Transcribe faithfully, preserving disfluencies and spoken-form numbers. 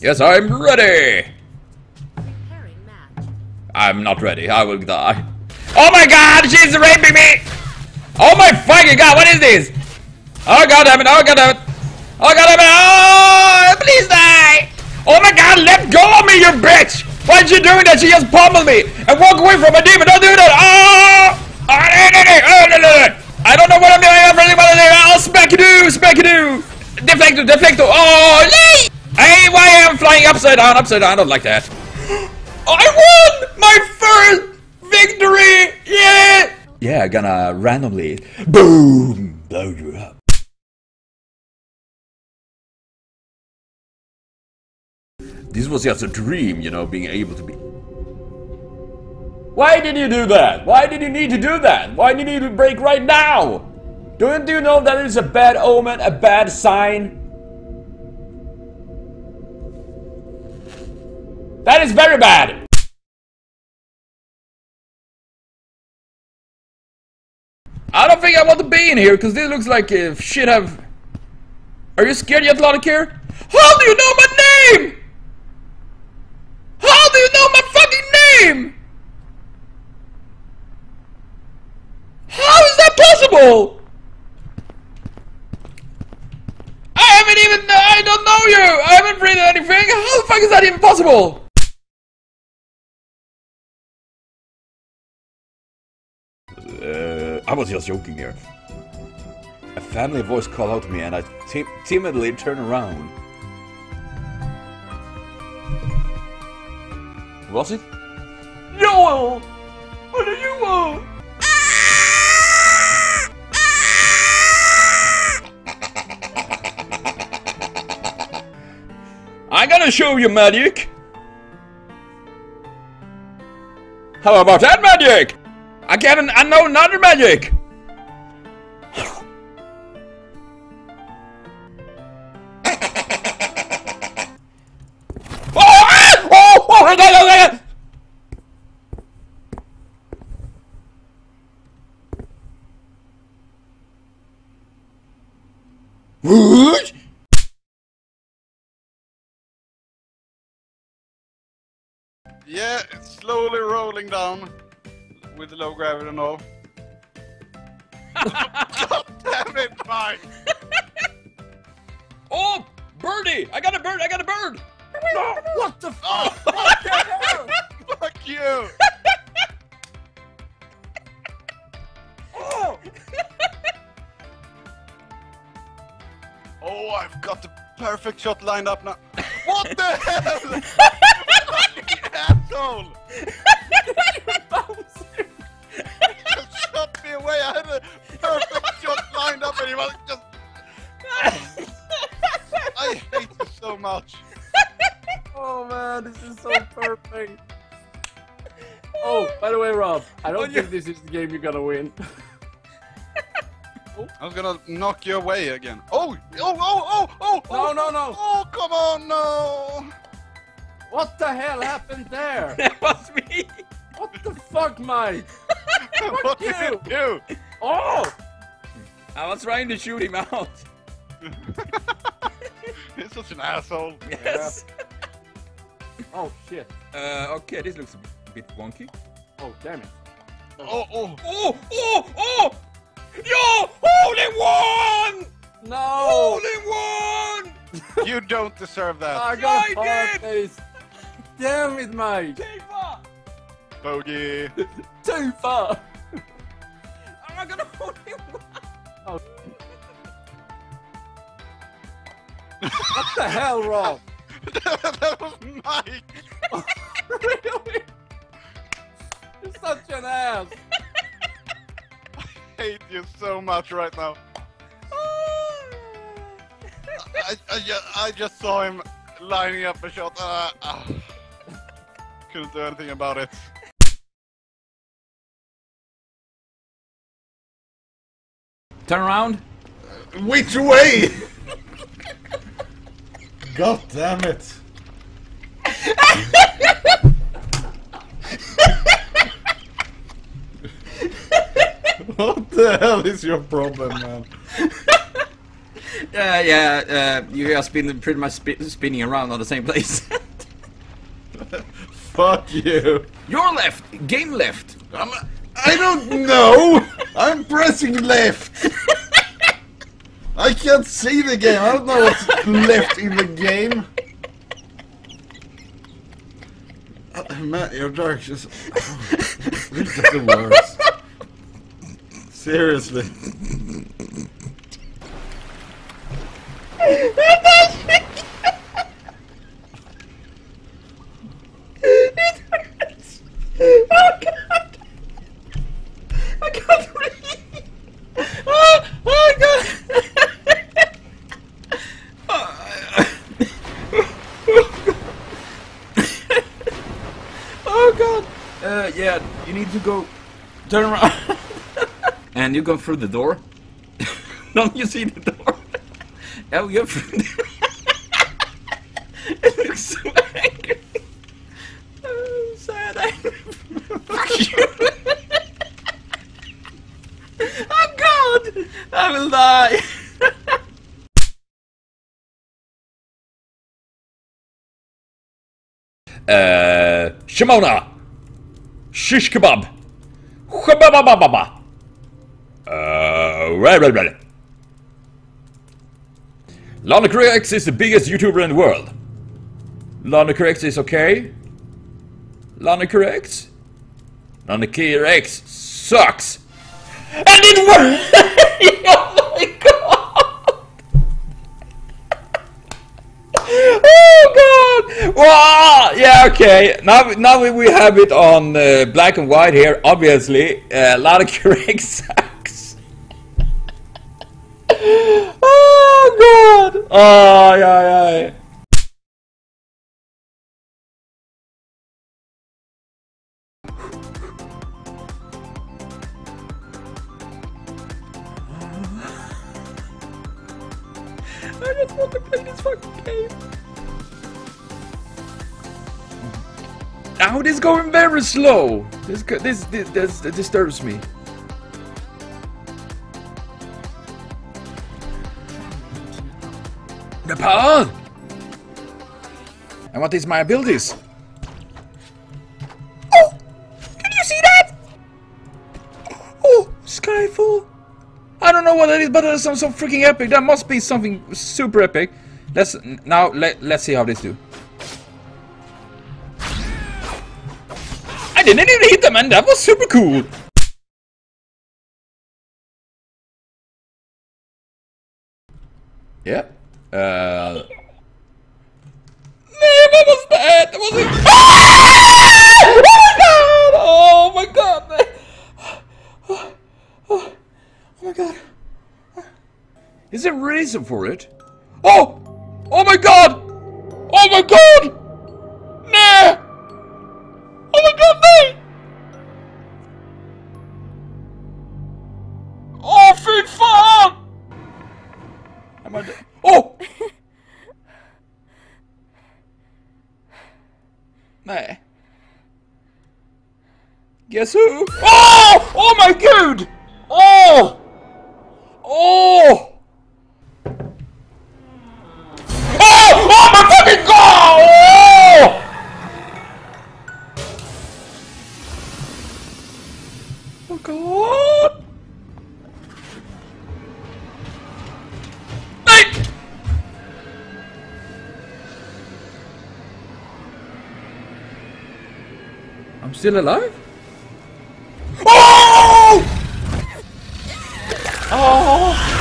Yes, I'm ready! I'm not ready. I will die. Oh my god! She's raping me! Oh my fucking god! What is this? Oh god damn it! Oh god damn it! Oh god damn it! Oh! Please die! Oh my god! Let go of me, you bitch! Why'd you doing that? She just pummeled me and walk away from a demon. Don't do that! Oh! I don't know what I'm doing. I'm really what I'm doing. Oh, smack-a-doo! Smack-a-doo! Deflecto! Deflecto! Oh! Lee! Hey! Why am I flying upside down? Upside down! I don't like that. I won my first victory! Yeah! Yeah, gonna randomly boom blow you up. This was just a dream, you know, being able to be. Why did you do that? Why did you need to do that? Why did you need to break right now? Don't you know that it's a bad omen, a bad sign? That is very bad! I don't think I want to be in here, because this looks like if shit have... Are you scared yet, Lanokir? How do you know my name?! How do you know my fucking name?! How is that possible?! I haven't even... I don't know you! I haven't read anything! How the fuck is that even possible?! Uh, I was just joking here. A family voice called out to me and I tim timidly turned around. Was it? Joel! What are you on? I'm gonna show you magic! How about that magic? I can't, I know another magic! What? Yeah, it's slowly rolling down. With low gravity and all. God damn it, Mike! Oh, birdie! I got a bird! I got a bird! No! What the fuck? What the hell? Fuck you! Oh! Oh, I've got the perfect shot lined up now. What the hell? You fucking asshole! I had a perfect shot lined up and he was just... I hate you so much. Oh man, this is so perfect. Oh, by the way, Rob, I don't think this is the game you're gonna win. Oh. I was gonna knock you away again. Oh, oh, oh, oh, oh! No, no, no! Oh, come on, no! What the hell happened there? That was me! What the fuck, Mike? Fuck what you. Did you do? Oh! I was trying to shoot him out. He's such an asshole. Yes. Yeah. Oh shit. Uh, okay, this looks a bit wonky. Oh damn it. Oh oh oh oh oh! Yo! Holy one! No! Holy one! You don't deserve that. I got hard face. Damn it, Mike. Take one. Bogey. Too far. I'm not gonna hold him. Oh. What the hell, Rob? That was Mike. Oh, really? You're such an ass. I hate you so much right now. I, I, I just saw him lining up a shot. Uh, uh. Couldn't do anything about it. Turn around. Uh, which way? God damn it! What the hell is your problem, man? Yeah, yeah, uh, you guys been pretty much sp spinning around on the same place. Fuck you. You're left. Game left. I'm, I don't know. I'm pressing left. I can't see the game. I don't know what's left in the game. Uh, Matt, your dark just. Oh, this is the worst. Seriously. It hurts. Oh god. I can't breathe. Oh, oh god. Oh god. Uh, yeah, you need to go turn around. And you go through the door. Don't you see the door? Yeah, we go through the door. It looks so angry. Oh, sad angry. Fuck you. Oh god! I will die. uh, Shimona! Shish kebab! Shabababababa! Uh, right, right, right. LanokirX is the biggest YouTuber in the world. LanokirX is okay. LanokirX? LanokirX sucks. And it worked! Oh my god! Oh god! Wow! Yeah, okay. Now, now we have it on uh, black and white here, obviously. Uh, LanokirX sucks. Oh god! Oh, yeah, yeah. I just want to play this fucking game. Now, oh, this is going very slow. This this this, this, this disturbs me. The power! And what is my abilities? Oh! Did you see that? Oh! Skyfall! I don't know what that is, but that's some, some freaking epic. That must be something super epic. Let's now let let's see how this do. I didn't even hit them, and that was super cool! Yeah. Uh... Man, what was that? That was like... Oh my god! Oh my god! Oh my god! Is there a reason for it? Oh! Oh my god! Oh my god! Nah! Oh my god, man! Oh, fy fan! Am I dead? Oh! Nej. Guess who? Oh! Oh my god! Oh! Oh! Oh! Oh my fucking god! Oh! Oh god! I'm still alive? Oh! Oh!